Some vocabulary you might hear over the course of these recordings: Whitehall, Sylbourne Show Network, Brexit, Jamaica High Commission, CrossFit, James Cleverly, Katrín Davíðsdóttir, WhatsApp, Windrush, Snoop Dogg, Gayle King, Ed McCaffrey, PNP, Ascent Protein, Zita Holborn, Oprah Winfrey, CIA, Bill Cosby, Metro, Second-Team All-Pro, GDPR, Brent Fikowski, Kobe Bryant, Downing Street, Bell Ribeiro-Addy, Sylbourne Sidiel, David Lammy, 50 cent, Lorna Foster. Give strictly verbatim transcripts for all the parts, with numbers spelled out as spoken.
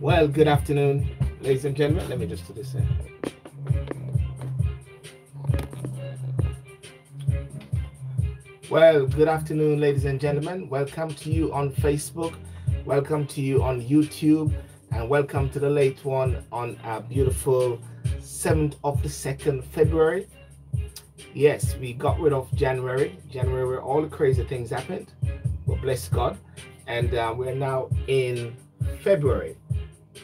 Well, good afternoon, ladies and gentlemen. Let me just do this here. Well, good afternoon, ladies and gentlemen. Welcome to you on Facebook. Welcome to you on YouTube. And welcome to the late one on our beautiful seventh of the second, February. Yes, we got rid of January. January, where all the crazy things happened. But bless God. And uh, we're now in February,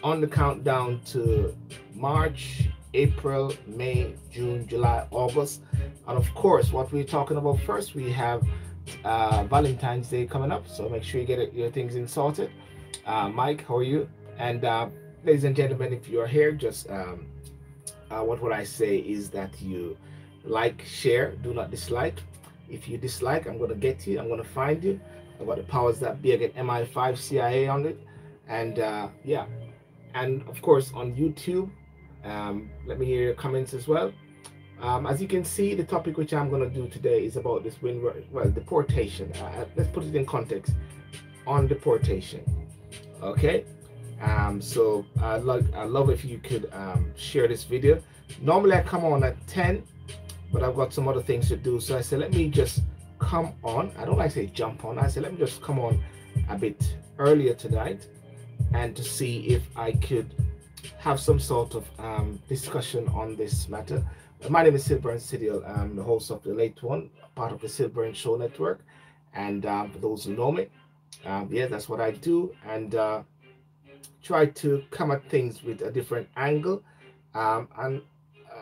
on the countdown to March, April, May, June, July, August. And of course, what we're talking about first, we have uh, Valentine's Day coming up. So make sure you get it, your things in sorted. Uh, Mike, how are you? And uh, ladies and gentlemen, if you're here, just um, uh, what would I say is that you like, share, do not dislike. If you dislike, I'm going to get you. I'm going to find you. I've got the powers that be. I get M I five, C I A on it. And uh, yeah. And of course on YouTube, um, let me hear your comments as well. Um, as you can see, the topic which I'm going to do today is about this Windrush, well, deportation. Uh, let's put it in context on deportation. Okay. Um, so I like I love if you could um, share this video. Normally I come on at ten, but I've got some other things to do. So I said, let me just come on. I don't like to say jump on. I said, let me just come on a bit earlier tonight, and to see if I could have some sort of um, discussion on this matter. My name is Sylbourne Sidiel. I'm the host of The Late One, part of the Sylbourne Show Network. And um, for those who know me, um, yeah, that's what I do. And uh, try to come at things with a different angle. Um, and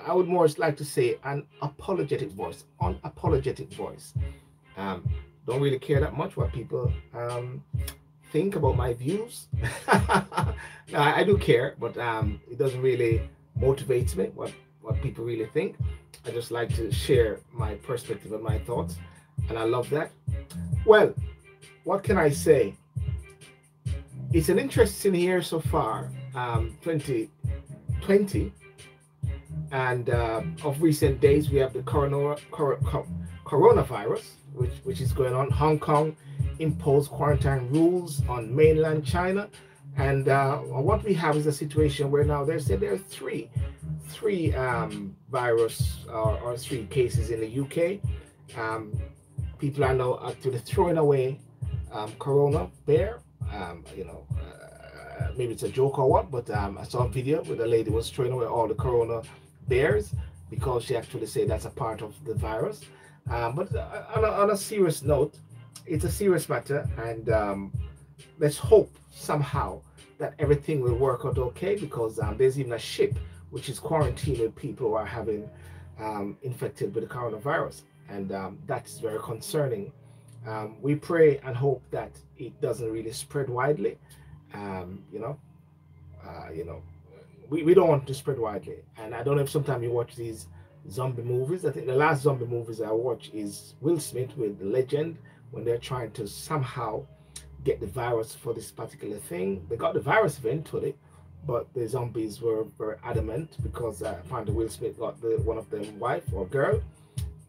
I would more like to say an apologetic voice, unapologetic voice. Um, don't really care that much what people um, think about my views. No, I do care, but um, it doesn't really motivate me what, what people really think. I just like to share my perspective and my thoughts, and I love that. Well, what can I say? It's an interesting year so far, um, twenty twenty, and uh, of recent days we have the corona, cor cor coronavirus, which, which is going on. Hong Kong imposed quarantine rules on mainland China, and uh, what we have is a situation where now they say there are three, three um, virus or, or three cases in the U K. Um, people are now actually throwing away um, Corona Bear. Um, you know, uh, maybe it's a joke or what, but um, I saw a video where the lady was throwing away all the Corona Bears because she actually said that's a part of the virus. Um, but on a, on a serious note, it's a serious matter, and um, let's hope somehow that everything will work out okay, because um, there's even a ship which is quarantined with people who are having um, infected with the coronavirus, and um, that's very concerning. Um, we pray and hope that it doesn't really spread widely. Um, you know, uh, you know, we, we don't want it to spread widely, and I don't know if sometimes you watch these zombie movies. I think the last zombie movies I watched is Will Smith with The Legend, when they're trying to somehow get the virus for this particular thing. They got the virus eventually, but the zombies were very adamant, because uh, apparently Will Smith got the, one of them wife or girl,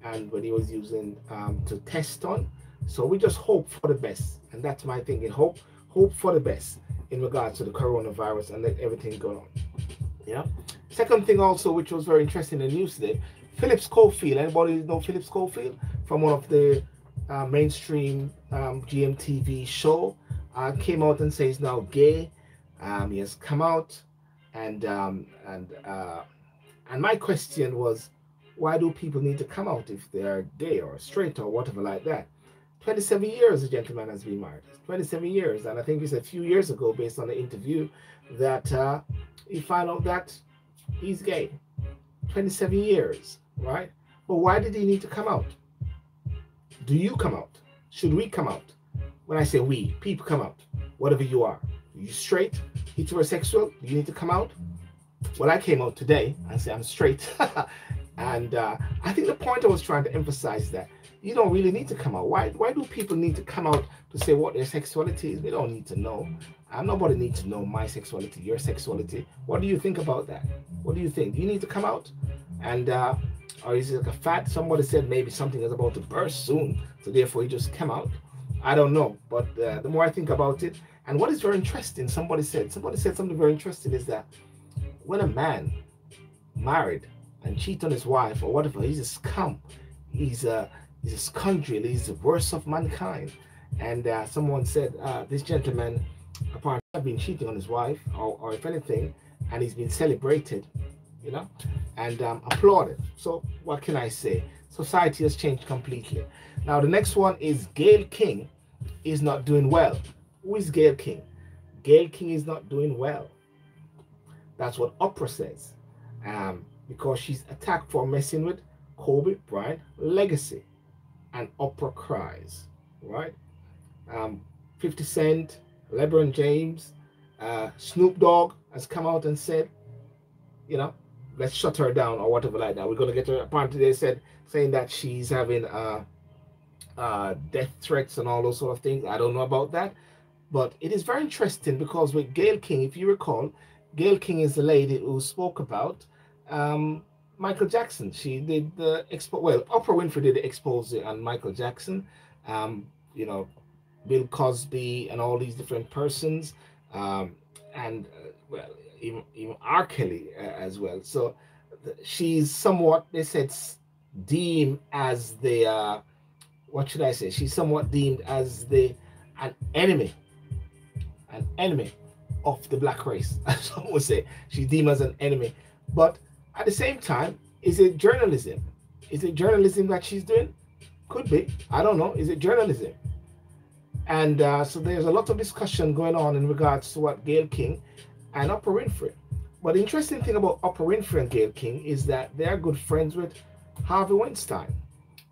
and when he was using um, to test on. So we just hope for the best, and that's my thinking. Hope, hope for the best in regards to the coronavirus, and let everything go on. Yeah. Second thing also, which was very interesting in the news today, Philip Schofield. Anybody know Philip Schofield from one of the Uh, mainstream um, G M T V show, uh, came out and says now gay. Um, he has come out, and um, and uh, and my question was, why do people need to come out if they are gay or straight or whatever like that? twenty-seven years the gentleman has been married. twenty-seven years, and I think it's a few years ago, based on the interview, that uh, he found out that he's gay. twenty-seven years, right? But why did he need to come out? Do you come out? Should we come out? When I say we, people come out, whatever you are. Are you straight, heterosexual? Do you need to come out? Well, I came out today and say I'm straight. And uh, I think the point I was trying to emphasize that you don't really need to come out. Why, why do people need to come out to say what their sexuality is? They don't need to know. I'm nobody needs to know my sexuality, your sexuality. What do you think about that? What do you think? Do you need to come out? And uh, or is it like a fad? Somebody said maybe something is about to burst soon, so therefore you just come out. I don't know, but uh, the more I think about it, and what is very interesting, somebody said, somebody said something very interesting is that when a man married and cheat on his wife or whatever, he's a scum. He's a he's a scoundrel. He's the worst of mankind. And uh, someone said uh, this gentleman apparently has been cheating on his wife, or, or if anything, and he's been celebrated, you know, and um, applauded. So what can I say? Society has changed completely. Now the next one is Gayle King is not doing well. Who is Gayle King? Gayle King is not doing well. That's what Oprah says, um, because she's attacked for messing with Kobe Bryant's legacy, and Oprah cries, right? Um, fifty cent, Lebron James, uh, Snoop Dogg has come out and said, you know, let's shut her down or whatever like that. We're going to get her. Apparently they said, saying that she's having uh, uh, death threats and all those sort of things. I don't know about that, but it is very interesting because with Gayle King, if you recall, Gayle King is the lady who spoke about um, Michael Jackson. She did the expo. Well, Oprah Winfrey did the expose on Michael Jackson. Um, you know, Bill Cosby and all these different persons, um, and uh, well, even, even R Kelly uh, as well. So she's somewhat, they said, deemed as the uh, what should I say? She's somewhat deemed as the an enemy, an enemy of the black race. As I would say, she's deemed as an enemy. But at the same time, is it journalism? Is it journalism that she's doing? Could be. I don't know. Is it journalism? And uh, so there's a lot of discussion going on in regards to what Gayle King and Oprah Winfrey. But the interesting thing about Oprah Winfrey and Gayle King is that they are good friends with Harvey Weinstein.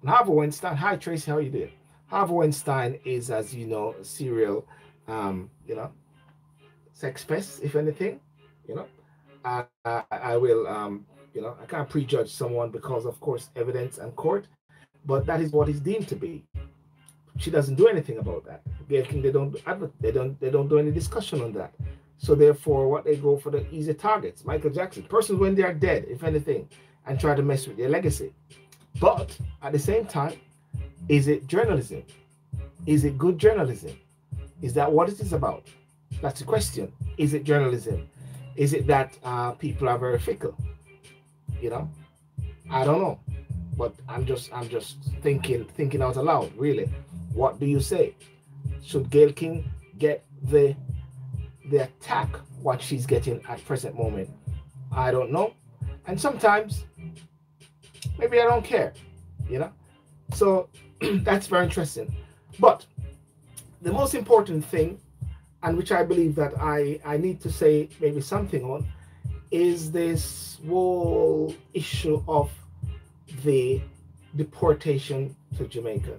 And Harvey Weinstein, hi Tracy, how are you doing? Harvey Weinstein is, as you know, a serial, um, you know, sex pest, if anything, you know. Uh, I, I will, um, you know, I can't prejudge someone because, of course, evidence and court, but that is what is deemed to be. She doesn't do anything about that. Gayle King, they don't they don't they don't do any discussion on that. So therefore, what they go for the easy targets, Michael Jackson, persons when they are dead, if anything, and try to mess with their legacy. But at the same time, is it journalism? Is it good journalism? Is that what it is about? That's the question. Is it journalism? Is it that uh, people are very fickle? You know, I don't know. But I'm just I'm just thinking thinking out aloud, really. What do you say? Should Gayle King get the the attack what she's getting at present moment? I don't know. And sometimes maybe I don't care, you know? So that's very interesting. But the most important thing, and which I believe that I, I need to say maybe something on, is this whole issue of the deportation to Jamaica.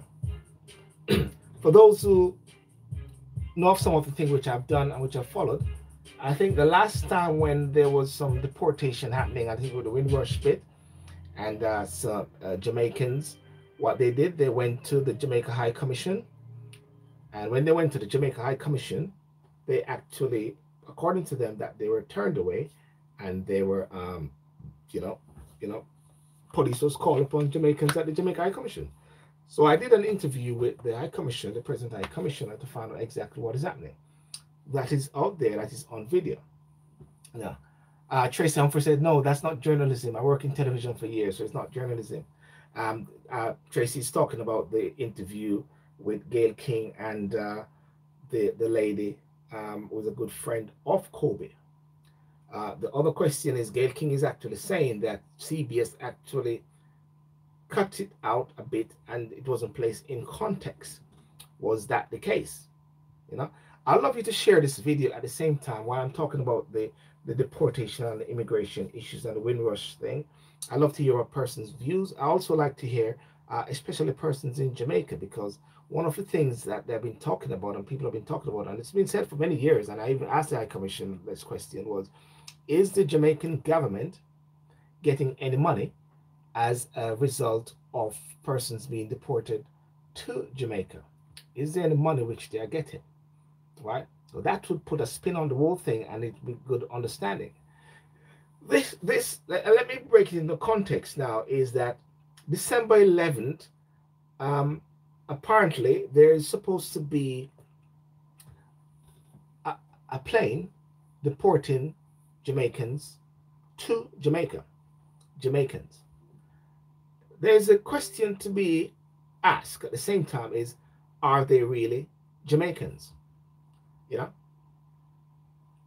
For those who know of some of the things which I've done and which I've followed, I think the last time when there was some deportation happening, I think with the Windrush bit, and uh, some uh, Jamaicans, what they did, they went to the Jamaica High Commission. And when they went to the Jamaica High Commission, they actually, according to them, that they were turned away, and they were, um, you know, you know, police was calling upon Jamaicans at the Jamaica High Commission. So I did an interview with the High Commissioner, the present High Commissioner, to find out exactly what is happening. That is out there, that is on video. Yeah. Uh, Tracy Humphrey said, no, that's not journalism. I work in television for years, so it's not journalism. Um, uh, Tracy's talking about the interview with Gayle King and uh, the, the lady um, was a good friend of Kobe. Uh, the other question is Gayle King is actually saying that C B S actually cut it out a bit and it wasn't placed in context. Was that the case? You know, I'd love you to share this video at the same time while I'm talking about the, the deportation and the immigration issues and the Windrush thing. I'd love to hear a person's views. I also like to hear, uh, especially persons in Jamaica, because one of the things that they've been talking about and people have been talking about, and it's been said for many years, and I even asked the High Commission this question was, is the Jamaican government getting any money as a result of persons being deported to Jamaica? Is there any money which they are getting, right? So that would put a spin on the whole thing, and it'd be good understanding. This, this, let, let me break it into context now, is that December eleventh, um, apparently there is supposed to be a, a plane deporting Jamaicans to Jamaica, Jamaicans. There's a question to be asked at the same time is, are they really Jamaicans? You know?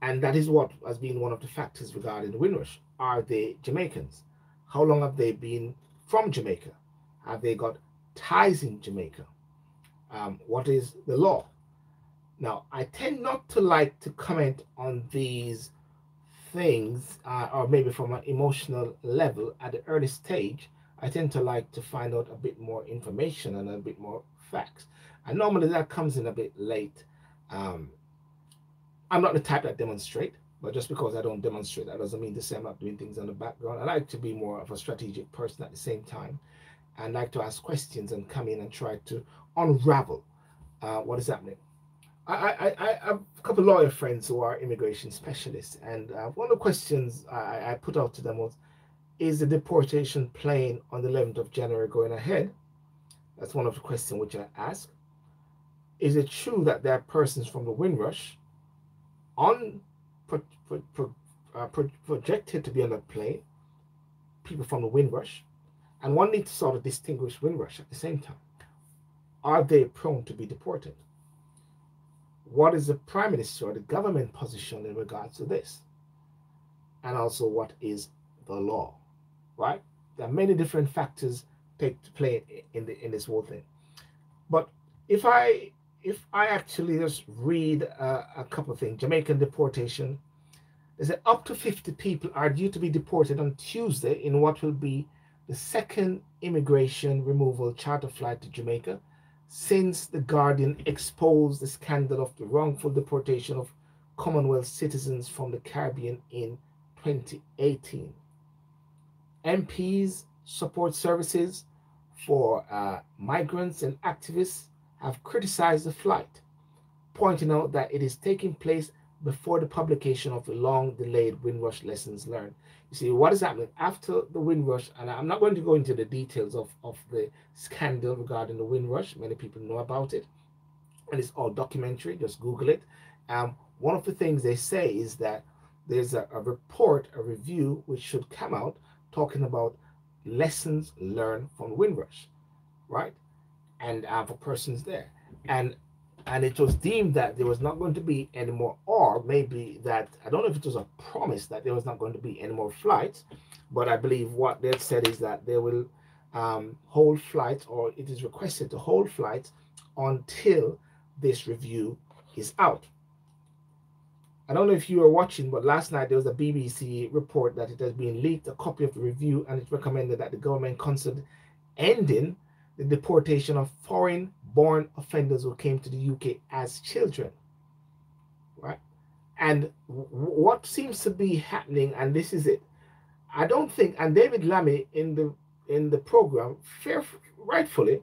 And that is what has been one of the factors regarding the Windrush. Are they Jamaicans? How long have they been from Jamaica? Have they got ties in Jamaica? Um, what is the law? Now, I tend not to like to comment on these things, uh, or maybe from an emotional level at the early stage. I tend to like to find out a bit more information and a bit more facts. And normally that comes in a bit late. Um, I'm not the type that demonstrate, but just because I don't demonstrate, that doesn't mean to say I'm not doing things on the background. I like to be more of a strategic person at the same time. I like to ask questions and come in and try to unravel uh, what is happening. I, I, I, I have a couple of lawyer friends who are immigration specialists. And uh, one of the questions I, I put out to them was, is the deportation plane on the eleventh of January going ahead? That's one of the questions which I ask. Is it true that there are persons from the Windrush on pro, pro, pro, uh, pro, projected to be on the plane, people from the Windrush? And one needs to sort of distinguish Windrush at the same time. Are they prone to be deported? What is the Prime Minister or the government position in regards to this? And also, what is the law? Right, there are many different factors take to play in the in this whole thing. But if I if I actually just read uh, a couple of things, Jamaican deportation, they said up to fifty people are due to be deported on Tuesday in what will be the second immigration removal charter flight to Jamaica since the Guardian exposed the scandal of the wrongful deportation of Commonwealth citizens from the Caribbean in twenty eighteen. M Ps, support services for uh, migrants and activists have criticized the flight, pointing out that it is taking place before the publication of the long-delayed Windrush lessons learned. You see, what is happening after the Windrush, and I'm not going to go into the details of, of the scandal regarding the Windrush. Many people know about it, and it's all documentary. Just Google it. Um, one of the things they say is that there's a, a report, a review, which should come out talking about lessons learned from Windrush, right? And uh, for persons there. And and it was deemed that there was not going to be any more, or maybe that, I don't know if it was a promise that there was not going to be any more flights, but I believe what they've said is that they will um, hold flights, or it is requested to hold flights until this review is out. I don't know if you were watching, but last night there was a B B C report that it has been leaked, a copy of the review, and it recommended that the government consider ending the deportation of foreign-born offenders who came to the U K as children, right? And what seems to be happening, and this is it, I don't think, and David Lammy in the in the program, fair, rightfully,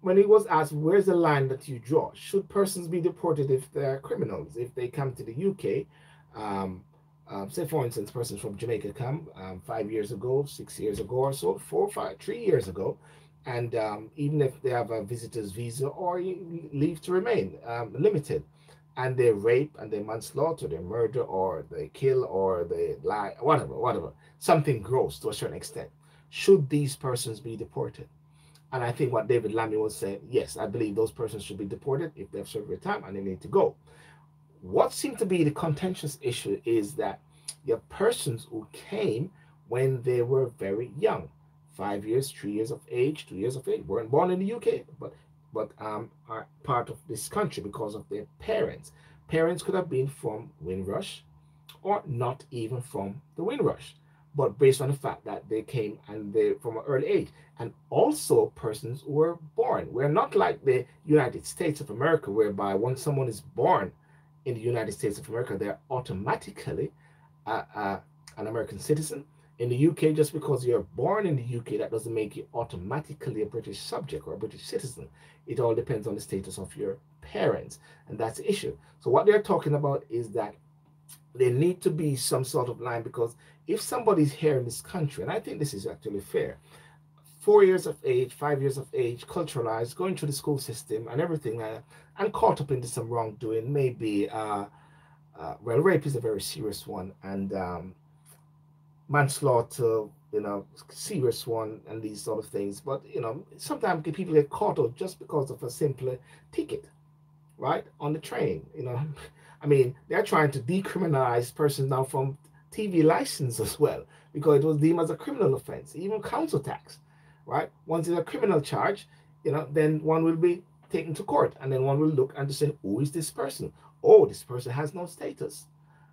when he was asked, where's the line that you draw? Should persons be deported if they're criminals? If they come to the U K, um, um, say, for instance, persons from Jamaica come um, five years ago, six years ago or so, four, five, three years ago, and um, even if they have a visitor's visa or leave to remain, um, limited, and they rape and they manslaughter, they murder or they kill or they lie, whatever, whatever, something gross to a certain extent, should these persons be deported? And I think what David Lammy was saying, yes, I believe those persons should be deported if they've served their time and they need to go. What seemed to be the contentious issue is that your persons who came when they were very young, five years, three years of age, two years of age, weren't born in the U K, but but um, are part of this country because of their parents. Parents could have been from Windrush or not even from the Windrush, but based on the fact that they came and they from an early age, and also persons who were born. We're not like the United States of America, whereby once someone is born in the United States of America, they're automatically uh, uh, an American citizen. In the U K, just because you're born in the U K, that doesn't make you automatically a British subject or a British citizen. It all depends on the status of your parents, and that's the issue. So what they're talking about is that there need to be some sort of line, because if somebody's here in this country, and I think this is actually fair, four years of age, five years of age, culturalized, going through the school system and everything, uh, and caught up into some wrongdoing, maybe, uh, uh, well, rape is a very serious one, and um, manslaughter, you know, serious one, and these sort of things. But, you know, sometimes people get caught up just because of a simple ticket, right, on the train, you know. I mean, they're trying to decriminalize persons now from T V license as well, because it was deemed as a criminal offense, even council tax, right? Once it's a criminal charge, you know, then one will be taken to court, and then one will look and say, who is this person? Oh, this person has no status,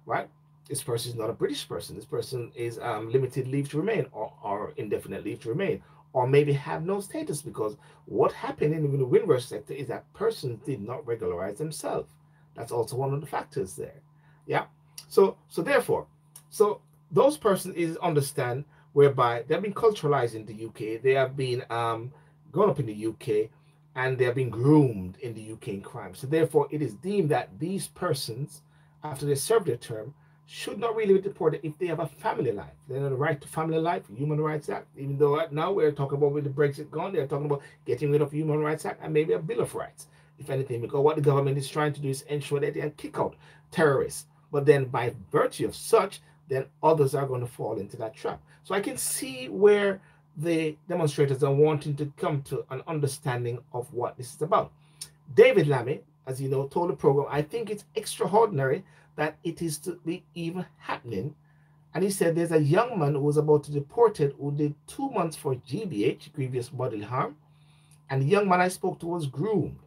right? This person is not a British person. This person is um, limited leave to remain, or, or indefinite leave to remain, or maybe have no status, because what happened in the Windrush sector is that persons did not regularize themselves. That's also one of the factors there. Yeah. So, so therefore, so those persons is understand whereby they've been culturalized in the U K. They have been um, grown up in the U K, and they have been groomed in the U K in crime. So therefore, it is deemed that these persons, after they serve their term, should not really be deported if they have a family life. They have the right to family life, Human Rights Act, even though right now we're talking about with the Brexit gone, they're talking about getting rid of Human Rights Act and maybe a Bill of Rights, if anything, because what the government is trying to do is ensure that they can kick out terrorists. But then by virtue of such, then others are going to fall into that trap. So I can see where the demonstrators are wanting to come to an understanding of what this is about. David Lammy, as you know, told the program, I think it's extraordinary that it is to be even happening. And he said there's a young man who was about to be deported who did two months for G B H, grievous bodily harm. And the young man I spoke to was groomed.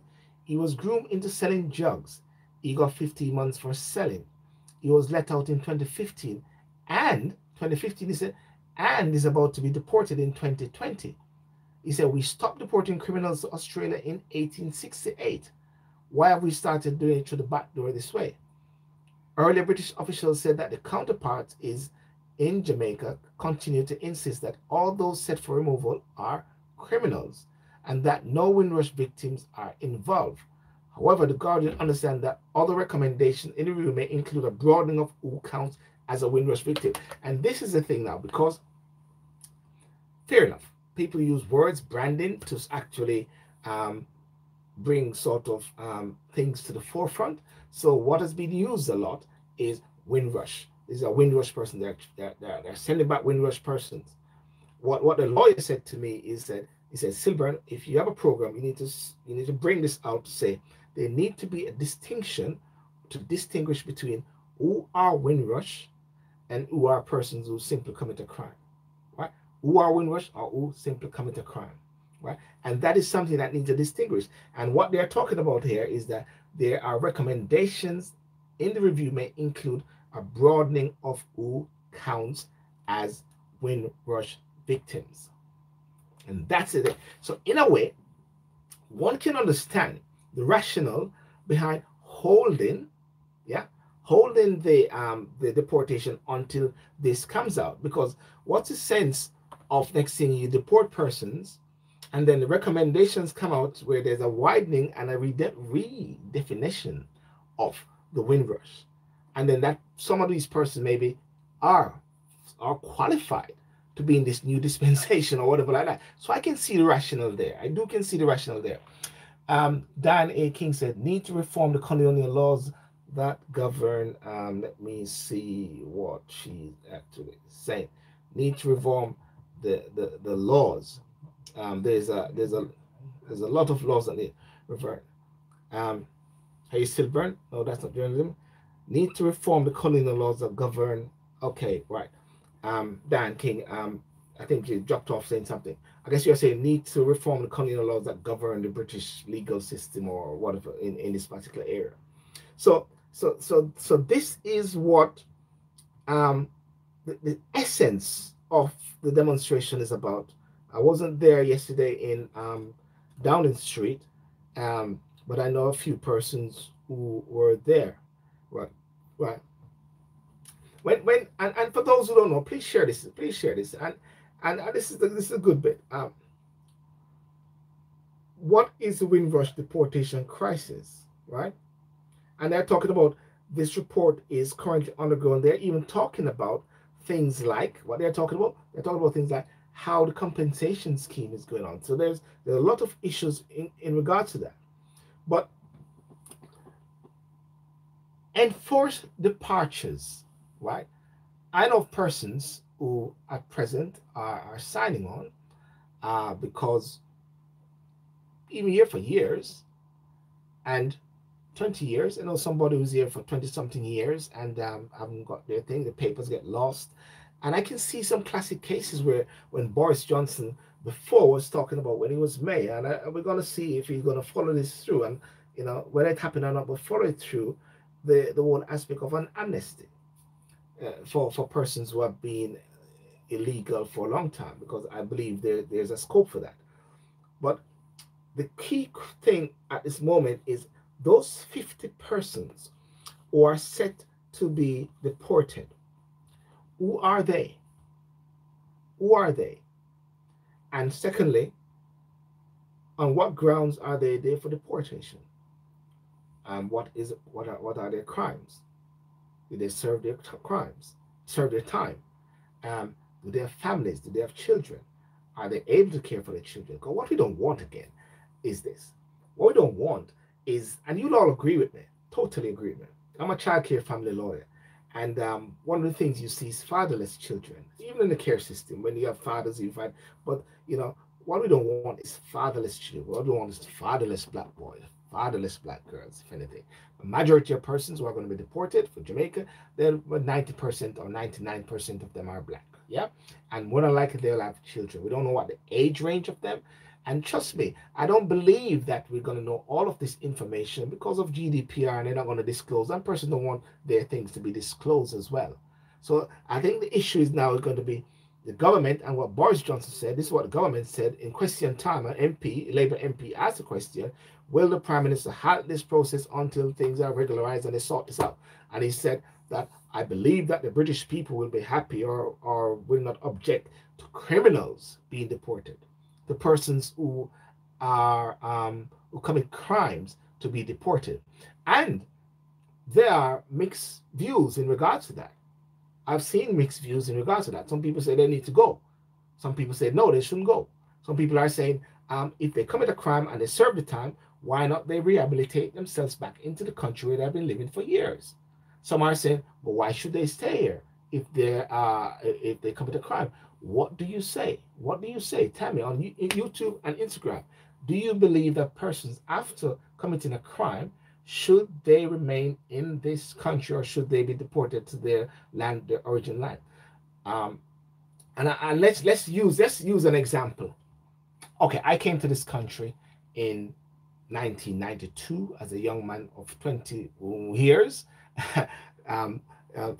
He was groomed into selling drugs. He got fifteen months for selling. He was let out in twenty fifteen. And twenty fifteen, he said, and is about to be deported in twenty twenty. He said, we stopped deporting criminals to Australia in eighteen sixty-eight. Why have we started doing it through the back door this way? Earlier British officials said that the counterparts is in Jamaica continue to insist that all those set for removal are criminals and that no Windrush victims are involved. However, the Guardian understand that other recommendations in the review may include a broadening of who counts as a Windrush victim. And this is the thing now, because fair enough, people use words, branding, to actually um, bring sort of um, things to the forefront. So what has been used a lot is Windrush. This is a Windrush person. They're, they're, they're, they're sending back Windrush persons. What what the lawyer said to me is that he said, Sylbourne, if you have a program, you need to you need to bring this out to say there need to be a distinction to distinguish between who are Windrush and who are persons who simply commit a crime, right? Who are Windrush or who simply commit a crime. Right? And that is something that needs to distinguish. And what they're talking about here is that there are recommendations in the review may include a broadening of who counts as Windrush victims. And that's it. So in a way, one can understand the rationale behind holding, yeah, holding the, um, the deportation until this comes out. Because what's the sense of next thing you deport persons, and then the recommendations come out where there's a widening and a redefinition of the Windrush. And then that some of these persons maybe are, are qualified to be in this new dispensation or whatever like that. So I can see the rationale there. I do can see the rationale there. Um, Diane King said, need to reform the colonial laws that govern, um, let me see what she's actually saying. Need to reform the, the, the laws. Um, there's a there's a there's a lot of laws that they revert. Um, are you still burned? No, that's not journalism. Need to reform the colonial laws that govern. Okay, right. Um, Dan King, um, I think you dropped off saying something. I guess you're saying need to reform the colonial laws that govern the British legal system or whatever in, in this particular area. So so so so this is what um, the, the essence of the demonstration is about. I wasn't there yesterday in um, Downing Street, um, but I know a few persons who were there, right? Right. When when and, and for those who don't know, please share this. Please share this. And and, and this is the, this is a good bit. Um, what is the Windrush deportation crisis, right? And they're talking about this report is currently undergoing. They're even talking about things like what they're talking about. They're talking about things like how the compensation scheme is going on. So there's there's a lot of issues in in regard to that, but enforced departures, right? I know of persons who at present are, are signing on uh, because even here for years and twenty years. I know somebody who's here for twenty something years and um, haven't got their thing, the papers get lost. And I can see some classic cases where when Boris Johnson before was talking about when he was mayor, and I, we're going to see if he's going to follow this through. And, you know, whether it happened or not, but follow it through the, the one aspect of an amnesty uh, for, for persons who have been illegal for a long time, because I believe there, there's a scope for that. But the key thing at this moment is those fifty persons who are set to be deported, who are they? Who are they? And secondly, on what grounds are they there for deportation? And what is what are what are their crimes? Do they serve their crimes? Serve their time? Um, do they have families? Do they have children? Are they able to care for their children? Because what we don't want again is this. What we don't want is, and you'll all agree with me, totally agree with me. I'm a child care family lawyer, and um, one of the things you see is fatherless children, even in the care system. When you have fathers, you find, but you know what we don't want is fatherless children. What we don't want is fatherless black boys, fatherless black girls. If anything, the majority of persons who are going to be deported for Jamaica, then ninety percent or ninety-nine percent of them are black. Yeah, and more than likely they'll have children. We don't know what the age range of them. And trust me, I don't believe that we're going to know all of this information because of G D P R, and they're not going to disclose. That person don't want their things to be disclosed as well. So I think the issue is now going to be the government and what Boris Johnson said. This is what the government said in question time. An M P, Labour M P, asked the question, will the Prime Minister halt this process until things are regularised and they sort this out? And he said that I believe that the British people will be happy or, or will not object to criminals being deported. The persons who are um, who commit crimes to be deported. And there are mixed views in regards to that. I've seen mixed views in regards to that. Some people say they need to go. Some people say, no, they shouldn't go. Some people are saying, um, if they commit a crime and they serve the time, why not they rehabilitate themselves back into the country where they've been living for years? Some are saying, well, why should they stay here if they uh, if they commit a crime? What do you say? What do you say? Tell me on YouTube and Instagram. Do you believe that persons after committing a crime, should they remain in this country or should they be deported to their land, their origin land? Um, and I, I, let's let's use let's use an example. Okay, I came to this country in nineteen ninety-two as a young man of twenty years. um, Uh,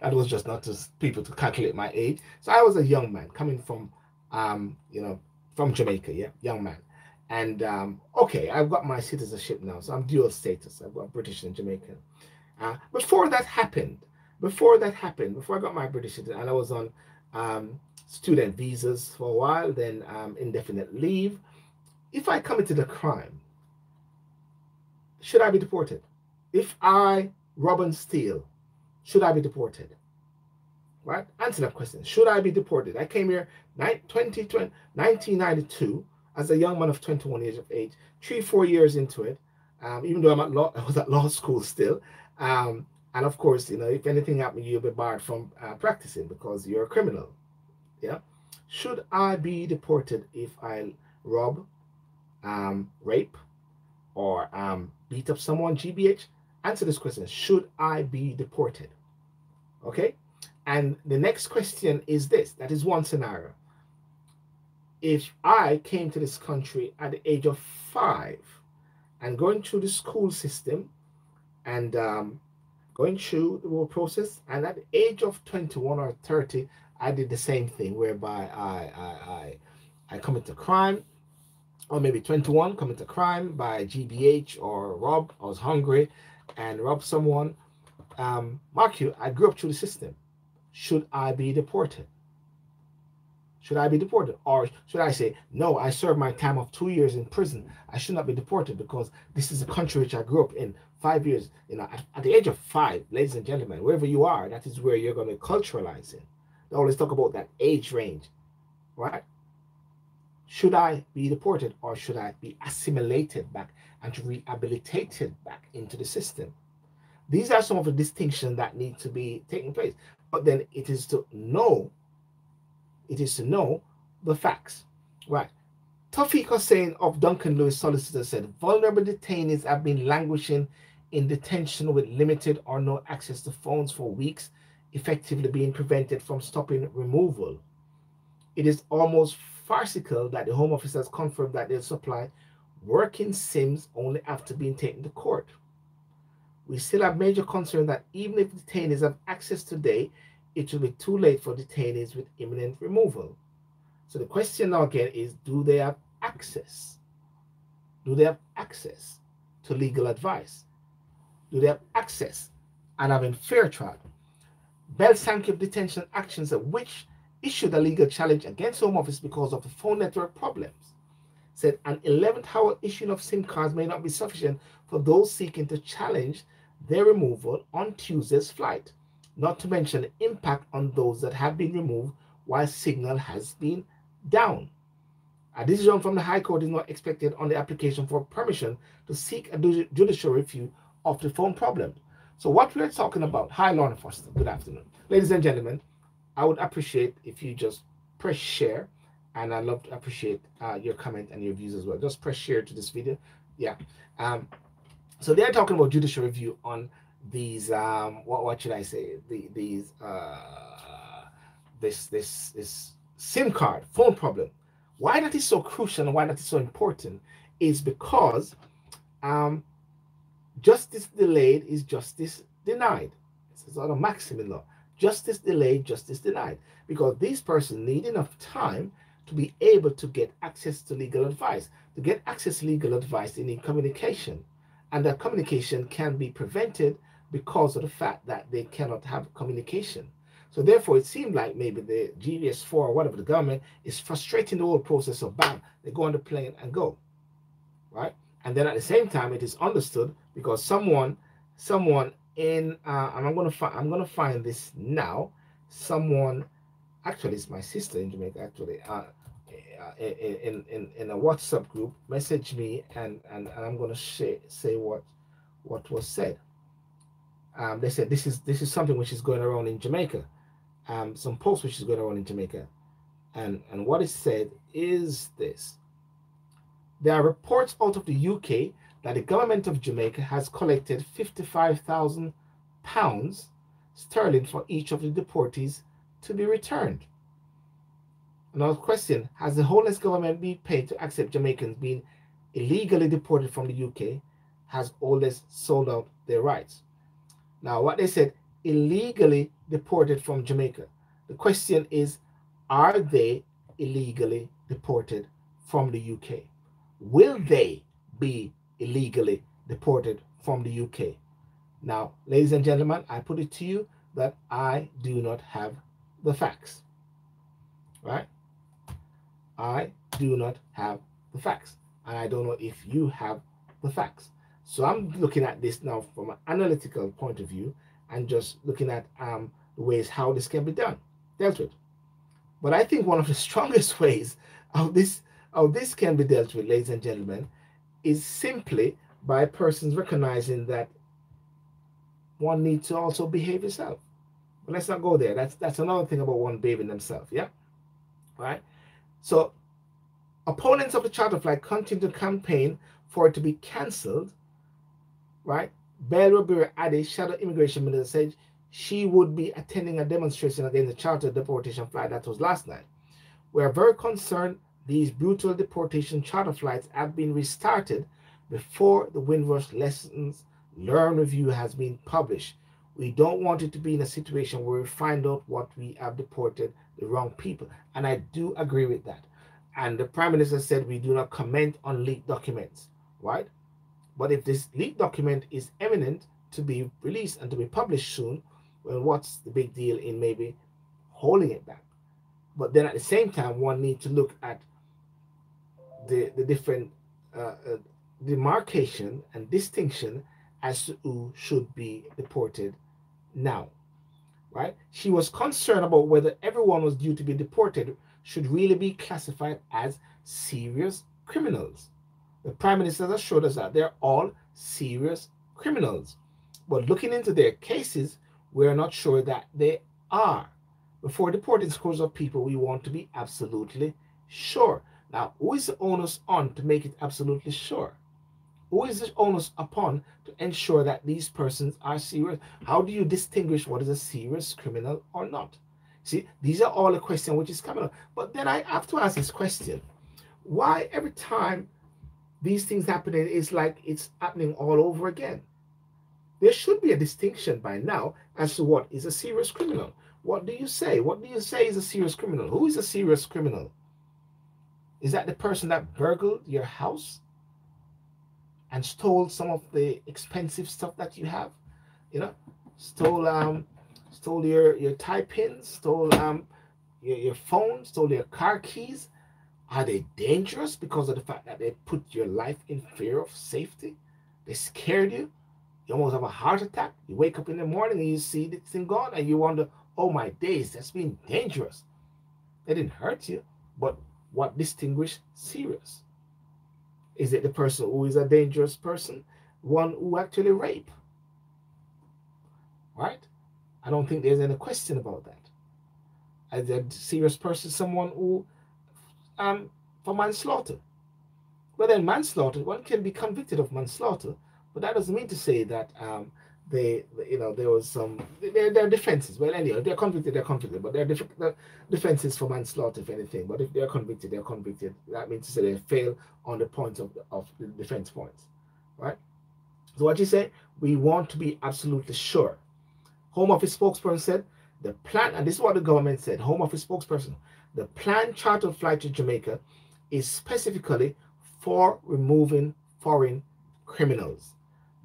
that was just not to people to calculate my age. So I was a young man coming from, um, you know, from Jamaica, yeah, young man. And, um, okay, I've got my citizenship now, so I'm dual status. I've got British and Jamaican. Uh, before that happened, before that happened, before I got my British citizenship, and I was on um, student visas for a while, then um, indefinite leave. If I committed a crime, should I be deported? If I rob and steal, should I be deported? Right? Answer that question. Should I be deported? I came here nineteen ninety-two as a young man of twenty-one years of age, three, four years into it, um, even though I'm at law, I was at law school still. Um, and of course, you know, if anything happened, you'll be barred from uh, practicing because you're a criminal. Yeah. Should I be deported if I rob, um, rape, or um, beat up someone, G B H? Answer this question. Should I be deported? Okay. And the next question is this. That is one scenario. If I came to this country at the age of five and going through the school system and um, going through the whole process, and at the age of twenty-one or thirty, I did the same thing whereby I, I, I, I commit a crime, or maybe twenty-one, commit a crime by G B H or rob, I was hungry, and rob someone. Um, mark you, I grew up through the system. should I be deported? Should I be deported? Or should I say, no, I served my time of two years in prison. I should not be deported because this is the country which I grew up in. Five years, you know, at, at the age of five, ladies and gentlemen, wherever you are, that is where you're going to culturalize in. They always talk about that age range, right? Should I be deported or should I be assimilated back and rehabilitated back into the system? These are some of the distinctions that need to be taking place. But then it is to know, it is to know the facts, right? Tofiq Hussain of Duncan Lewis Solicitor said, vulnerable detainees have been languishing in detention with limited or no access to phones for weeks, effectively being prevented from stopping removal. It is almost farcical that the Home Office has confirmed that they'll supply working SIMs only after being taken to court. We still have major concern that even if detainees have access today, it will be too late for detainees with imminent removal. So the question now again is, do they have access? Do they have access to legal advice? Do they have access and having fair trial? Bell Sankey of Detention Action said, which issued a legal challenge against Home Office because of the phone network problems, said an eleventh hour issue of SIM cards may not be sufficient for those seeking to challenge their removal on Tuesday's flight, not to mention the impact on those that have been removed while signal has been down. A decision from the High Court is not expected on the application for permission to seek a judicial review of the phone problem. So what we're talking about, hi Lorna Foster, good afternoon. Ladies and gentlemen, I would appreciate if you just press share, and I'd love to appreciate uh, your comment and your views as well. Just press share to this video. Yeah. Um, so they're talking about judicial review on these, um, what, what should I say? The, these, uh, this, this, this SIM card, phone problem. Why that is so crucial and why that is so important is because um, justice delayed is justice denied. It's a sort of maxim in law. Justice delayed, justice denied, because these persons need enough time to be able to get access to legal advice. To get access to legal advice, they need communication, and that communication can be prevented because of the fact that they cannot have communication. So therefore, it seemed like maybe the G B S four or whatever the government is frustrating the whole process of bam, they go on the plane and go, right? And then at the same time, it is understood because someone, someone. In uh, and I'm gonna find I'm gonna find this now. Someone, actually, it's my sister in Jamaica. Actually, uh, in in in a WhatsApp group, messaged me, and and, and I'm gonna say say what what was said. Um, they said this is this is something which is going around in Jamaica, um, some posts which is going around in Jamaica, and and what is said is this. There are reports out of the U K that the government of Jamaica has collected fifty-five thousand pounds sterling for each of the deportees to be returned. Another question, has the homeless government been paid to accept Jamaicans being illegally deported from the U K? Has homeless sold out their rights? Now, what they said, illegally deported from Jamaica. The question is, are they illegally deported from the U K? Will they be illegally deported from the U K? Now, ladies and gentlemen, I put it to you that I do not have the facts, right? I do not have the facts, and I don't know if you have the facts. So I'm looking at this now from an analytical point of view and just looking at um, the ways how this can be done, dealt with. But I think one of the strongest ways how this, how this can be dealt with, ladies and gentlemen, is simply by persons recognizing that one needs to also behave yourself. But let's not go there. That's that's another thing about one behaving themselves, yeah? Right? So opponents of the charter flight continue to campaign for it to be cancelled, right? Bell Ribeiro-Addy, shadow immigration minister, said she would be attending a demonstration against the charter deportation flight that was last night. We are very concerned these brutal deportation charter flights have been restarted before the Windrush Lessons Learned review has been published. We don't want it to be in a situation where we find out what we have deported the wrong people. And I do agree with that. And the Prime Minister said we do not comment on leaked documents, right? But if this leaked document is imminent to be released and to be published soon, well, what's the big deal in maybe holding it back. But then at the same time, one needs to look at the, the different uh, uh, demarcation and distinction as to who should be deported now, right? She was concerned about whether everyone was due to be deported should really be classified as serious criminals. The Prime Minister has assured us that they're all serious criminals, but looking into their cases, we're not sure that they are. Before deporting scores of people, we want to be absolutely sure. Now, who is the onus on to make it absolutely sure? Who is the onus upon to ensure that these persons are serious? How do you distinguish what is a serious criminal or not? See, these are all a question which is coming up. But then I have to ask this question. Why every time these things happen, it's like it's happening all over again? There should be a distinction by now as to what is a serious criminal. What do you say? What do you say is a serious criminal? Who is a serious criminal? Is that the person that burgled your house and stole some of the expensive stuff that you have? You know, stole um, stole your your tie pins, stole um, your your phone, stole your car keys. Are they dangerous because of the fact that they put your life in fear of safety? They scared you. You almost have a heart attack. You wake up in the morning and you see this thing gone, and you wonder, "Oh my days, that's been dangerous." They didn't hurt you, but what distinguished serious? Is it the person who is a dangerous person, one who actually raped? Right? I don't think there's any question about that. Is a serious person someone who, um, for manslaughter? Well, then manslaughter, one can be convicted of manslaughter, but that doesn't mean to say that um, they, you know, there was some, there, there are defenses. Well, anyway, if they're convicted, they're convicted, but there are different defenses for manslaughter, if anything. But if they're convicted, they're convicted. That means to say they fail on the points of, of the defense points, right? So what you say, we want to be absolutely sure. Home Office spokesperson said, the plan, and this is what the government said, Home Office spokesperson, the planned charter flight to Jamaica is specifically for removing foreign criminals.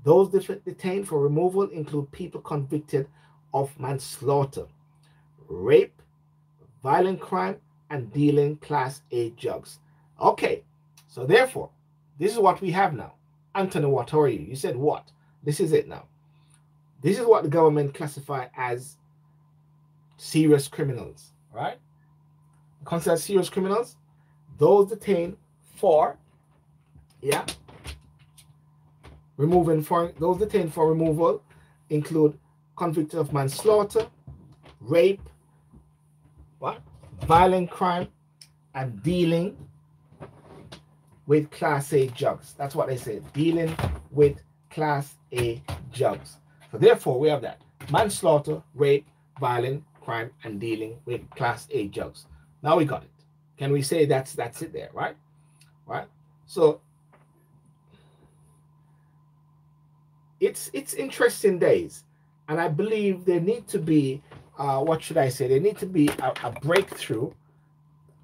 Those detained for removal include people convicted of manslaughter, rape, violent crime, and dealing class A drugs. Okay, so therefore, this is what we have now. Anthony, what are you? You said what? This is it now. This is what the government classify as serious criminals, right? Considered serious criminals, those detained for, yeah, removing for those detained for removal include convicted of manslaughter, rape, what? Violent crime, and dealing with class A drugs. That's what they say, dealing with class A drugs. So therefore, we have that manslaughter, rape, violent crime, and dealing with class A drugs. Now we got it. Can we say that's that's it there, right? Right? So It's, it's interesting days, and I believe there need to be, uh, what should I say, there need to be a, a breakthrough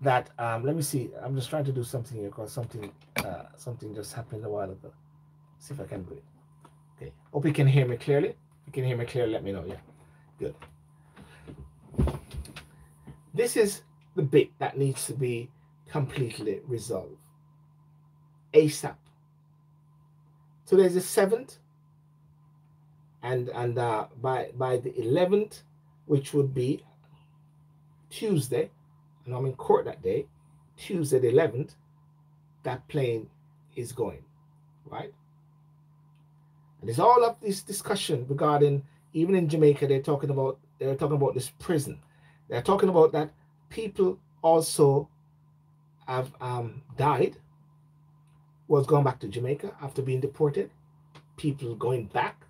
that, um, let me see, I'm just trying to do something here because something uh, something just happened a while ago. See if I can do it. Okay, hope you can hear me clearly. If you can hear me clearly, let me know, yeah, good. This is the bit that needs to be completely resolved, ASAP. So there's the seventh. And, and uh, by, by the eleventh, which would be Tuesday, and I'm in court that day, Tuesday the eleventh, that plane is going, right? And it's all up this discussion regarding, even in Jamaica, they're talking about, they're talking about this prison. They're talking about that people also have um, died, was gone back to Jamaica after being deported, people going back,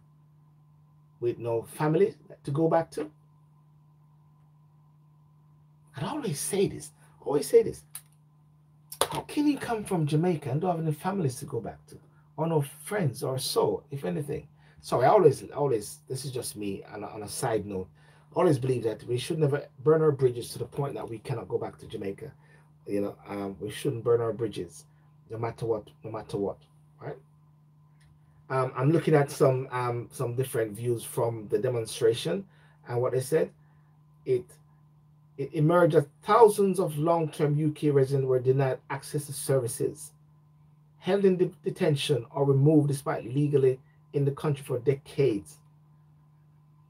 with no family to go back to. I always say this, always say this. How can you come from Jamaica and don't have any families to go back to? Or no friends or so, if anything. Sorry, I always, always, this is just me on a, on a side note, always believe that we should never burn our bridges to the point that we cannot go back to Jamaica. You know, um, we shouldn't burn our bridges, no matter what, no matter what, right? Um, I'm looking at some um, some different views from the demonstration, and what they said, it it emerged that thousands of long-term U K residents were denied access to services, held in de detention or removed despite legally in the country for decades.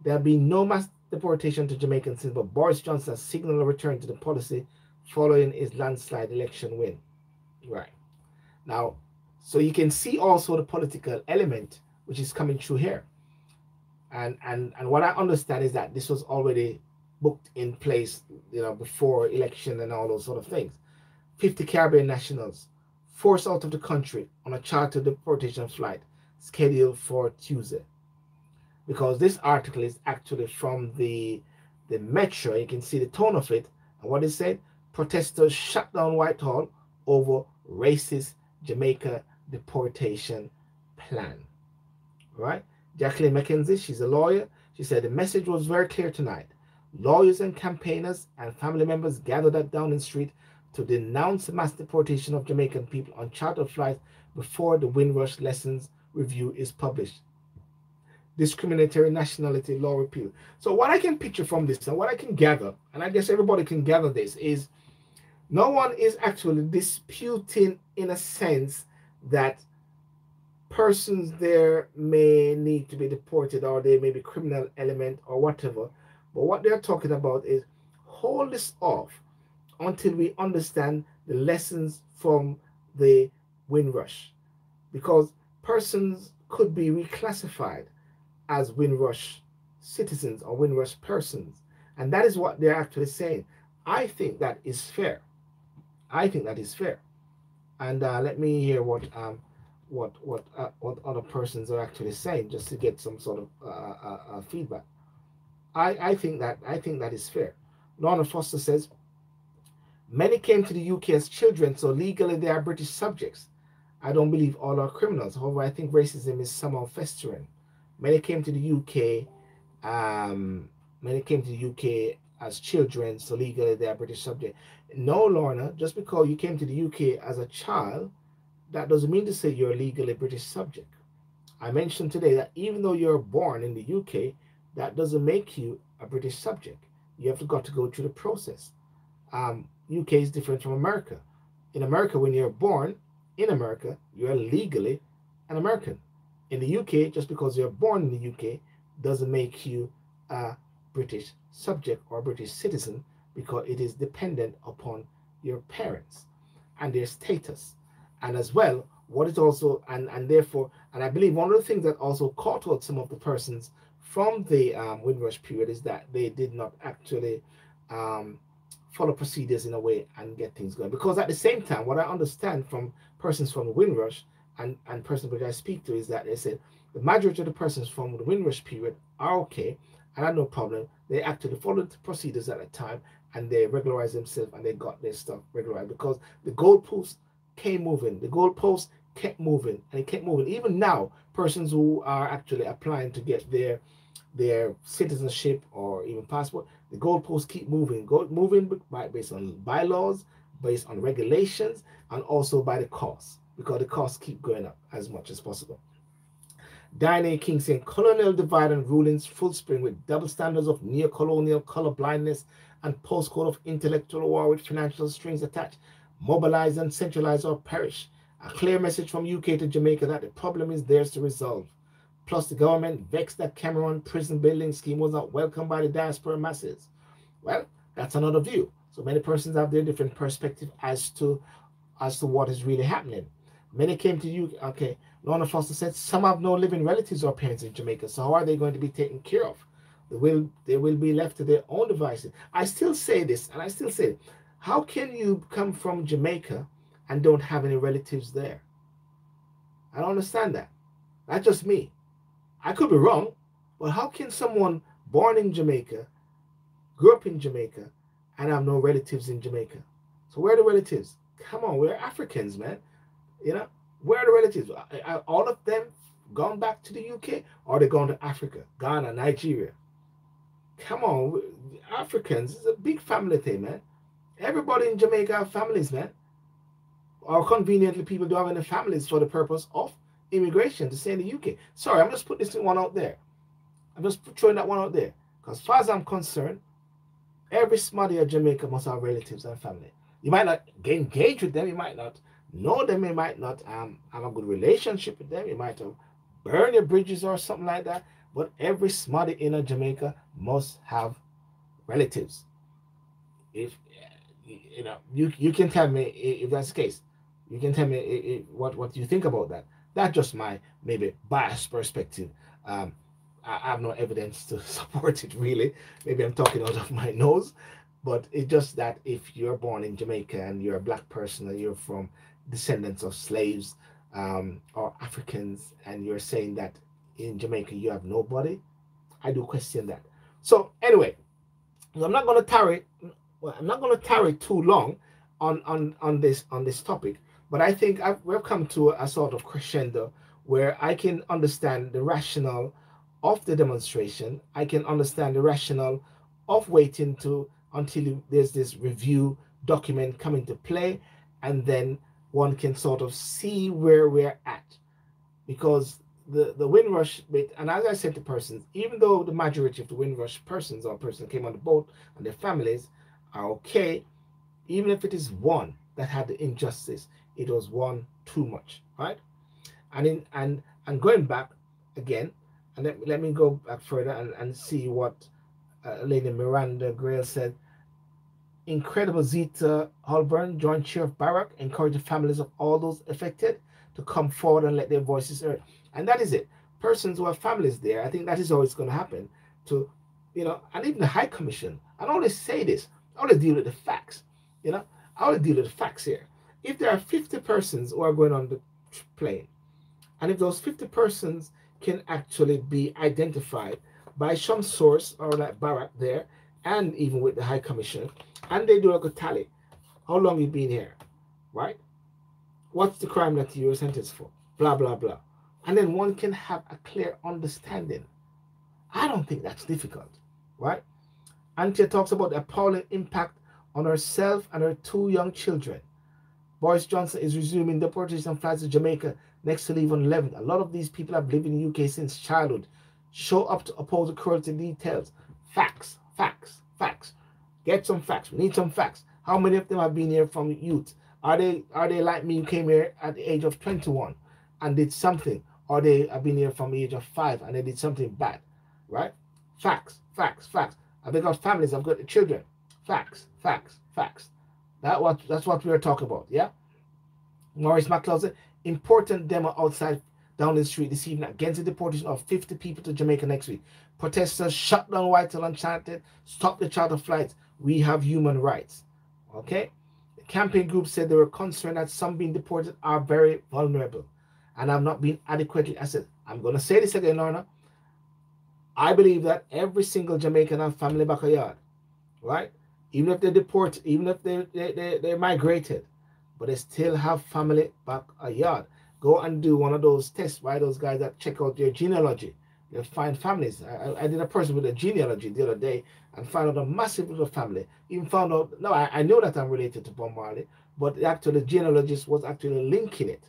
There have been no mass deportation to Jamaicans since, but Boris Johnson has signaled a return to the policy following his landslide election win. Right. Now, so you can see also the political element which is coming through here. And, and, and what I understand is that this was already booked in place, you know, before election and all those sort of things. fifty Caribbean nationals forced out of the country on a charter deportation flight scheduled for Tuesday. Because this article is actually from the, the Metro. You can see the tone of it. And what it said, protesters shut down Whitehall over racist Jamaica deportation plan. All right? Jacqueline McKenzie, she's a lawyer. She said, the message was very clear tonight. Lawyers and campaigners and family members gathered at Downing Street to denounce the mass deportation of Jamaican people on charter flights before the Windrush Lessons Review is published. Discriminatory nationality law repeal. So what I can picture from this and what I can gather, and I guess everybody can gather this, is no one is actually disputing in a sense that persons there may need to be deported or they may be criminal element or whatever. But what they're talking about is hold this off until we understand the lessons from the Windrush, because persons could be reclassified as Windrush citizens or Windrush persons. And that is what they're actually saying. I think that is fair. I think that is fair. And uh, let me hear what um, what what uh, what other persons are actually saying, just to get some sort of uh, uh, uh, feedback. I I think that I think that is fair. Lorna Foster says, many came to the U K as children, so legally they are British subjects. I don't believe all are criminals. However, I think racism is somehow festering. Many came to the U K, um, many came to the U K as children, so legally they are British subjects. No, Lorna, just because you came to the U K as a child, that doesn't mean to say you're legally a British subject. I mentioned today that even though you're born in the U K, that doesn't make you a British subject. You have got to go through the process. Um, U K is different from America. In America, when you're born in America, you're legally an American. In the U K, just because you're born in the U K doesn't make you a British subject or a British citizen, because it is dependent upon your parents and their status. And as well, what is also, and, and therefore, and I believe one of the things that also caught out some of the persons from the um, Windrush period is that they did not actually um, follow procedures in a way and get things going. Because at the same time, what I understand from persons from the Windrush and, and persons that I speak to is that they said the majority of the persons from the Windrush period are okay and had no problem. They actually followed the procedures at the time and they regularized themselves and they got their stuff regularized, because the goalposts came moving, the goalposts kept moving and it kept moving. Even now, persons who are actually applying to get their their citizenship or even passport, the goalposts keep moving, go moving by, based on bylaws, based on regulations, and also by the costs, because the costs keep going up as much as possible. Diane King saying, colonial divide and rulings full spring with double standards of neo-colonial color blindness and postcode of intellectual war with financial strings attached. Mobilize and centralize or perish. A clear message from U K to Jamaica that the problem is theirs to resolve. Plus the government vexed that Cameron prison building scheme was not welcomed by the diaspora masses. Well, that's another view. So many persons have their different perspective as to as to what is really happening. Many came to U K, okay, Lorna Foster said, some have no living relatives or parents in Jamaica, so how are they going to be taken care of? They will, they will be left to their own devices. I still say this, and I still say it. How can you come from Jamaica and don't have any relatives there? I don't understand that. That's just me. I could be wrong, but how can someone born in Jamaica, grew up in Jamaica, and have no relatives in Jamaica? So where are the relatives? Come on, we're Africans, man. You know, where are the relatives? Are all of them gone back to the U K, or are they gone to Africa, Ghana, Nigeria? Come on, Africans, it's a big family thing, man. Everybody in Jamaica have families, man. Or conveniently, people don't have any families for the purpose of immigration to stay in the U K. Sorry, I'm just putting this one out there. I'm just throwing that one out there. Because as far as I'm concerned, Every somebody in Jamaica must have relatives and family. You might not get engaged with them, you might not know them, you might not um, have a good relationship with them, you might have burned your bridges or something like that, but every somebody in a Jamaica must have relatives. If you know, you, you can tell me if that's the case. You can tell me if, if, what, what you think about that. That's just my maybe biased perspective. Um, I have no evidence to support it, really. Maybe I'm talking out of my nose, but it's just that if you're born in Jamaica and you're a black person and you're from descendants of slaves um, or Africans, and you're saying that in Jamaica you have nobody, I do question that. So anyway, I'm not going to tarry. Well, I'm not going to tarry too long on on on this on this topic, but I think I've, we've come to a sort of crescendo where I can understand the rationale of the demonstration. I can understand the rationale of waiting to until there's this review document come into play, and then one can sort of see where we're at, because the the Windrush bit, and as I said to persons, even though the majority of the Windrush persons or person came on the boat and their families are okay, even if it is one that had the injustice, it was one too much, right? And in and and going back again, and let, let me go back further and, and see what uh, Lady Miranda Grayle said. Incredible. Zita Holborn, Joint Chair of Barak, encouraged the families of all those affected to come forward and let their voices heard. And that is it. Persons who have families there, I think that is always going to happen to, you know, and even the High Commission. I always say this. I always deal with the facts, you know. I always deal with the facts here. If there are fifty persons who are going on the plane, and if those fifty persons can actually be identified by some source or like Barak there, and even with the High Commission, and they do like a tally. How long you been here, right? What's the crime that you were sentenced for? Blah, blah, blah. And then one can have a clear understanding. I don't think that's difficult, right? Antia talks about the appalling impact on herself and her two young children. Boris Johnson is resuming deportation flights to Jamaica next to leave on eleventh. A lot of these people have lived in the U K since childhood. Show up to oppose the cruelty details. Facts, facts, facts. Get some facts. We need some facts. How many of them have been here from youth? Are they are they like me who came here at the age of twenty-one and did something? Or they have been here from the age of five and they did something bad, right? Facts, facts, facts. I've got families, I've got children. Facts, facts, facts. That what, that's what we are talking about, yeah? Maurice McLeod said, important demo outside Downing Street this evening against the deportation of fifty people to Jamaica next week. Protesters shut down Whitehall and chanted, stop the charter flights. We have human rights, okay? The campaign group said they were concerned that some being deported are very vulnerable and have not been adequately assessed. I'm going to say this again, Lorna. I believe that every single Jamaican has family backyard, right? Even if they're deported, even if they, they, they, they migrated, but they still have family back a yard. Go and do one of those tests by those guys that check out their genealogy. They'll find families. I, I did a person with a genealogy the other day and found out a massive little family. Even found out, no, I, I know that I'm related to Bob Marley, but actually the genealogist was actually linking it.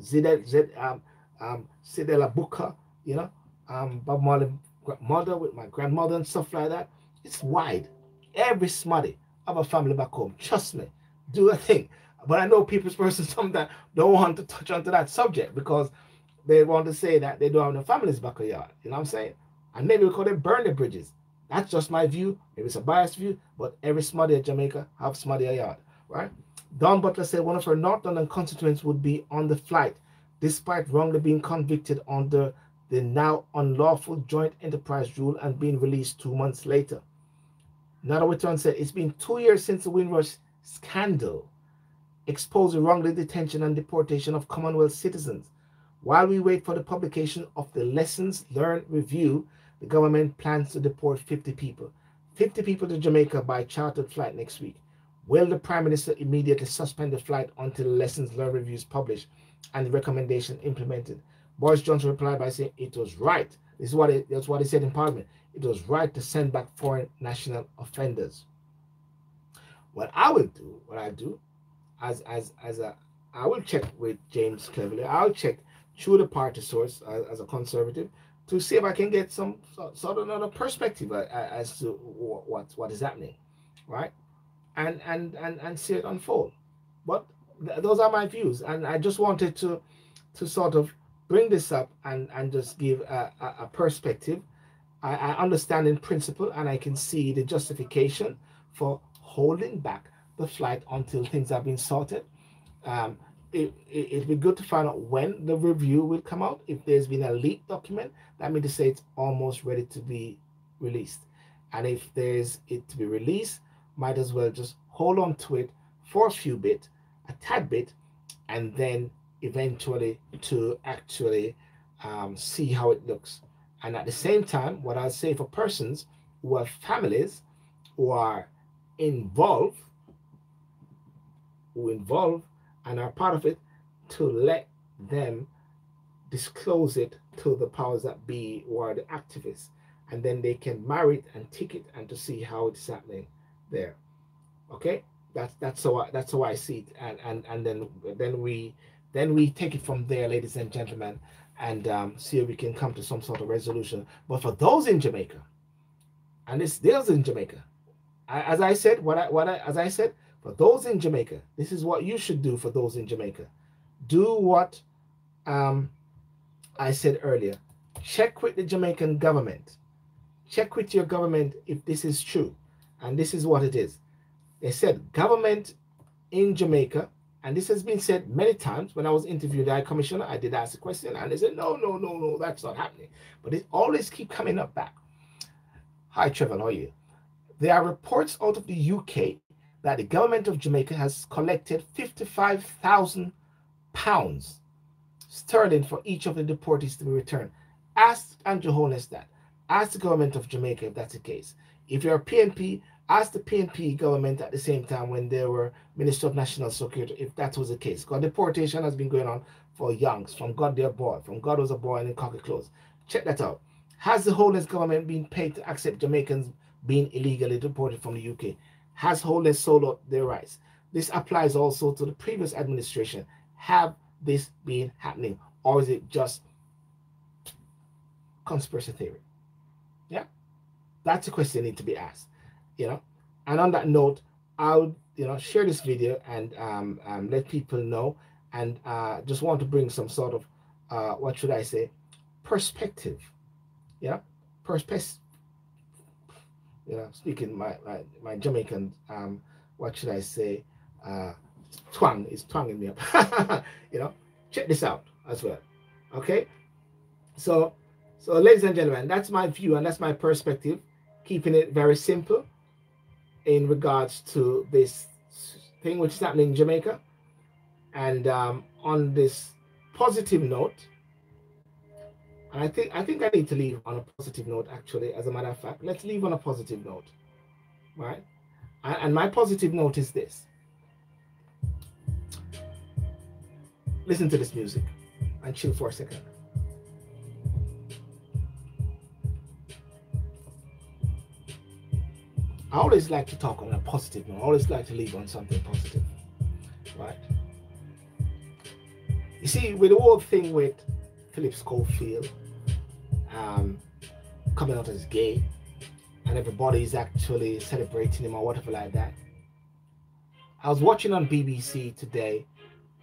Zidel, Zed, um, um, Sidela Buka, you know, um, Bob Marley's mother with my grandmother and stuff like that. It's wide. Every smutty of a family back home. Trust me. Do a thing. But I know people's persons sometimes don't want to touch onto that subject because they want to say that they don't have their families back yard. You know what I'm saying? And maybe because they burn the bridges. That's just my view. Maybe it's a biased view, but every smutty in Jamaica have smutty a yard, right? Dawn Butler said one of her North London constituents would be on the flight despite wrongly being convicted under the now unlawful joint enterprise rule and being released two months later. Nada Whitton said, it's been two years since the Windrush scandal exposed the wrongful detention and deportation of Commonwealth citizens. While we wait for the publication of the Lessons Learned Review, the government plans to deport fifty people. fifty people to Jamaica by chartered flight next week. Will the Prime Minister immediately suspend the flight until the Lessons Learned Review is published and the recommendation implemented? Boris Johnson replied by saying it was right. This is what it, that's what he said in Parliament. It was right to send back foreign national offenders. What I will do, what I do, as as as a, I will check with James Cleverly. I'll check through the party source as, as a conservative to see if I can get some sort of another perspective as to what what is happening. right? And and and and see it unfold. But th those are my views, and I just wanted to to sort of bring this up and and just give a, a, a perspective. I, I understand in principle, and I can see the justification for holding back the flight until things have been sorted. Um, it, it, it'd be good to find out when the review will come out. If there's been a leaked document, that means to say it's almost ready to be released. And if there's it to be released, might as well just hold on to it for a few bit, a tad bit, and then eventually to actually um, see how it looks. And at the same time, what I'll say for persons who have families who are involved, who involve and are part of it, to let them disclose it to the powers that be who are the activists. And then they can marry it and take it and to see how it's happening there. Okay, that's that's how I, that's how I see it, and and and then then we then we take it from there, ladies and gentlemen, and um, see if we can come to some sort of resolution. But for those in Jamaica, and this deals in Jamaica, I, as I said, what I what I, as I said, for those in Jamaica, this is what you should do. For those in Jamaica, do what um, I said earlier. Check with the Jamaican government. Check with your government if this is true. And this is what it is. They said government in Jamaica, and this has been said many times. When I was interviewed, the High Commissioner, I did ask a question, and they said, no, no, no, no, that's not happening. But it always keep coming up back. Hi, Trevor, how are you? There are reports out of the U K that the government of Jamaica has collected fifty-five thousand pounds sterling for each of the deportees to be returned. Ask Andrew Holness that. Ask the government of Jamaica if that's the case. If you're a P N P, ask the P N P government at the same time when they were Minister of National Security, if that was the case. Because deportation has been going on for youngs, from God they're boy, from God was a boy and in cocky clothes. Check that out. Has the Homeless government been paid to accept Jamaicans being illegally deported from the U K? Has Homeless sold out their rights? This applies also to the previous administration. Have this been happening, or is it just conspiracy theory? Yeah, that's a question need to be asked, you know. And on that note, I would, you know, share this video and um, um, let people know. And uh, just want to bring some sort of, uh, what should I say, perspective, yeah, perspective. You know, speaking my my, my Jamaican, um, what should I say, uh, twang is twanging me up. You know, check this out as well. Okay, so. So, ladies and gentlemen, that's my view and that's my perspective, keeping it very simple in regards to this thing which is happening in Jamaica. And um, on this positive note, and I think I think I need to leave on a positive note, actually, as a matter of fact. Let's leave on a positive note, right? And my positive note is this. Listen to this music and chill for a second. I always like to talk on a positive note. I always like to leave on something positive, right? You see, with the whole thing with Philip Schofield um, coming out as gay, and everybody's actually celebrating him or whatever like that. I was watching on B B C today,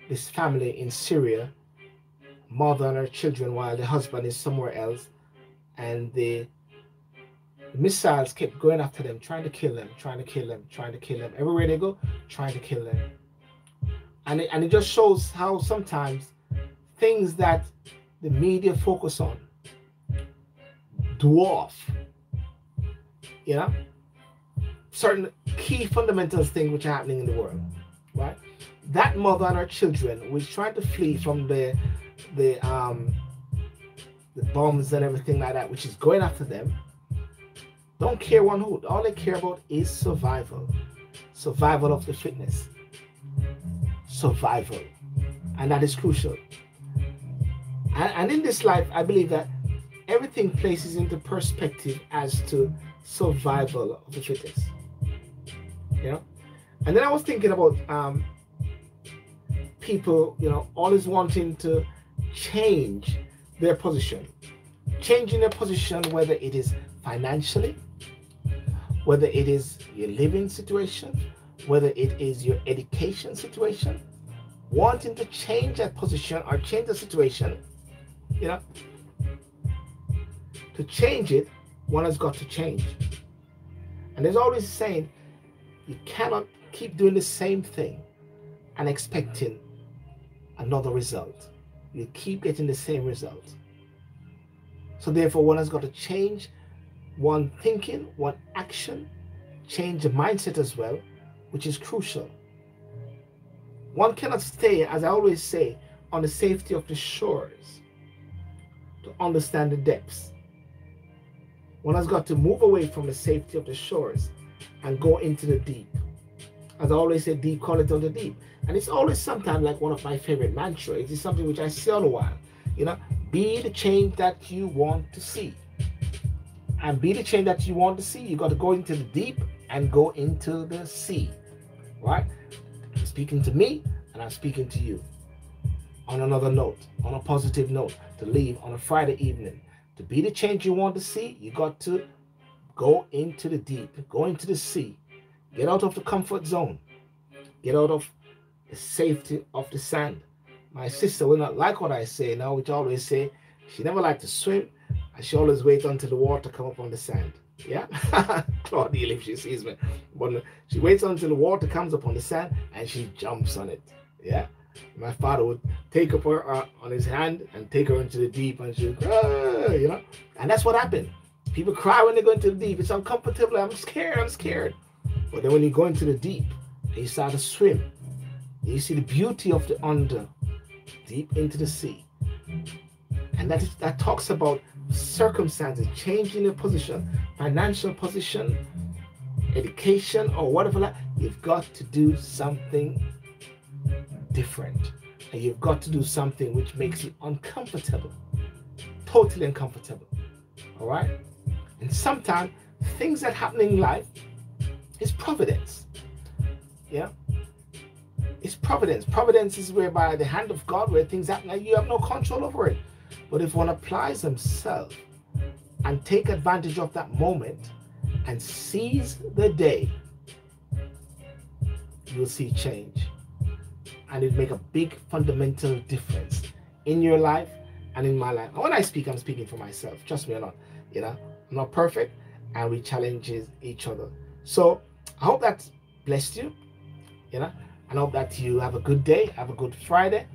this family in Syria, mother and her children, while the husband is somewhere else, and they The missiles kept going after them, trying to kill them, trying to kill them, trying to kill them. Everywhere they go, trying to kill them. And it, and it just shows how sometimes things that the media focus on dwarf, you know, certain key fundamental things which are happening in the world, right? That mother and her children was trying to flee from the, the, um, the bombs and everything like that, which is going after them. Don't care one hoot. All they care about is survival. Survival of the fitness. Survival. And that is crucial. And, and in this life, I believe that everything places into perspective as to survival of the fittest. You know? And then I was thinking about um, people, you know, always wanting to change their position. Changing their position, whether it is financially, whether it is your living situation, whether it is your education situation, wanting to change that position or change the situation, you know, to change it, one has got to change. And there's always saying, you cannot keep doing the same thing and expecting another result. You keep getting the same result. So therefore, one has got to change one thinking, one action, change the mindset as well, which is crucial. One cannot stay, as I always say, on the safety of the shores to understand the depths. One has got to move away from the safety of the shores and go into the deep. As I always say, deep, call it on the deep. And it's always sometimes like one of my favorite mantras. It is something which I say all the while. You know, be the change that you want to see. And be the change that you want to see. You got to go into the deep and go into the sea. Right? I'm speaking to me and I'm speaking to you. On another note, on a positive note, to leave on a Friday evening. To be the change you want to see, you got to go into the deep, go into the sea. Get out of the comfort zone. Get out of the safety of the sand. My sister will not like what I say now, which I always say, she never liked to swim, and she always waits until the water comes up on the sand. Yeah? Claudine, if she sees me. But she waits until the water comes up on the sand, and she jumps on it. Yeah? My father would take up her uh, on his hand and take her into the deep, and she would cry, you know? And that's what happened. People cry when they go into the deep. It's uncomfortable. I'm scared. I'm scared. But then when you go into the deep and you start to swim, you see the beauty of the under, deep into the sea. And that, is, that talks about circumstances, changing your position, financial position, education, or whatever. You've got to do something different. And you've got to do something which makes you uncomfortable, totally uncomfortable. All right? And sometimes things that happen in life, it's providence. Yeah? It's providence. Providence is whereby the hand of God, where things happen, and you have no control over it. But if one applies himself and take advantage of that moment and seize the day, you'll see change. And it'll make a big fundamental difference in your life and in my life. And when I speak, I'm speaking for myself. Trust me or not. You know, I'm not perfect, and we challenge each other. So I hope that blessed you, you know, and I hope that you have a good day, have a good Friday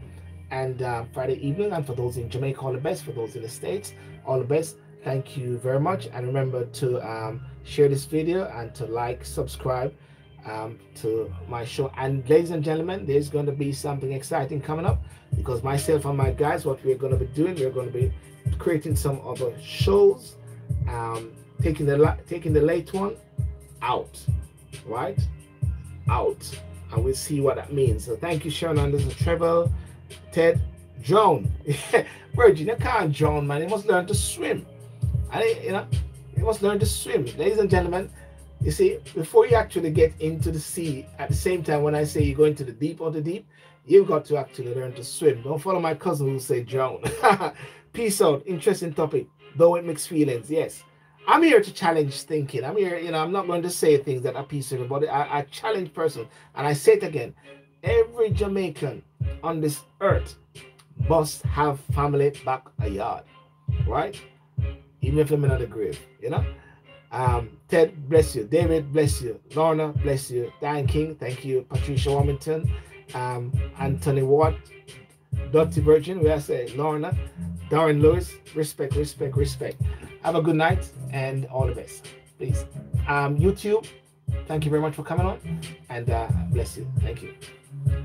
and uh, Friday evening. And for those in Jamaica, all the best. For those in the States, all the best. Thank you very much. And remember to um, share this video and to like, subscribe um, to my show. And ladies and gentlemen, there's going to be something exciting coming up, because myself and my guys, what we're going to be doing, we're going to be creating some other shows, um, taking the taking the late one out, right out, and we'll see what that means. So thank you, Sharon Anderson, Trevor, Ted, Joan. Virgin, you can't drown, man. You must learn to swim. I, you know, you must learn to swim, ladies and gentlemen. You see, before you actually get into the sea, at the same time when I say you go into the deep or the deep, you've got to actually learn to swim. Don't follow my cousin who say drown. Peace out. Interesting topic, though it makes feelings. Yes. I'm here to challenge thinking. I'm here, you know, I'm not going to say things that appease everybody. I, I challenge person, and I say it again. Every Jamaican on this earth must have family back a yard, right? Even if I'm in the grave, you know? Um, Ted, bless you. David, bless you. Lorna, bless you. Diane King, thank you. Patricia Warmington, um, Anthony Watt, Dirty Virgin, where I say Lorna, Darren Lewis, respect, respect, respect. Have a good night and all the best, please. Um, YouTube, thank you very much for coming on, and uh, bless you. Thank you.